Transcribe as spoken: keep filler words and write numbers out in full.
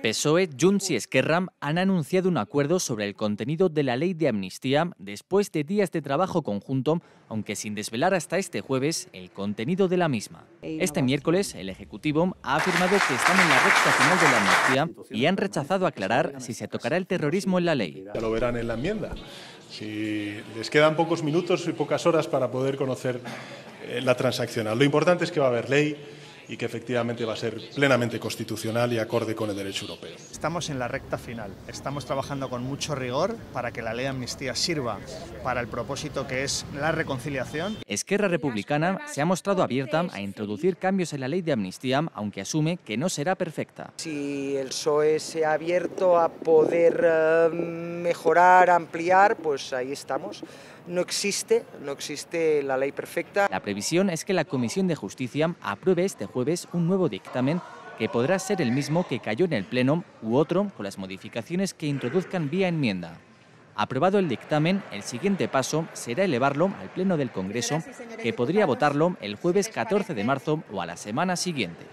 P S O E, Junts y Esquerra han anunciado un acuerdo sobre el contenido de la ley de amnistía después de días de trabajo conjunto, aunque sin desvelar hasta este jueves el contenido de la misma. Este miércoles, el Ejecutivo ha afirmado que están en la recta final de la amnistía y han rechazado aclarar si se tocará el terrorismo en la ley. Ya lo verán en la enmienda. Si les quedan pocos minutos y pocas horas para poder conocer la transaccional. Lo importante es que va a haber ley y que efectivamente va a ser plenamente constitucional y acorde con el derecho europeo. Estamos en la recta final, estamos trabajando con mucho rigor para que la ley de amnistía sirva para el propósito que es la reconciliación. Esquerra Republicana se ha mostrado abierta a introducir cambios en la ley de amnistía, aunque asume que no será perfecta. Si el P S O E se ha abierto a poder mejorar, ampliar, pues ahí estamos. No existe, no existe la ley perfecta. La previsión es que la Comisión de Justicia apruebe este jueves un nuevo dictamen que podrá ser el mismo que cayó en el Pleno u otro con las modificaciones que introduzcan vía enmienda. Aprobado el dictamen, el siguiente paso será elevarlo al Pleno del Congreso, que podría votarlo el jueves catorce de marzo o a la semana siguiente.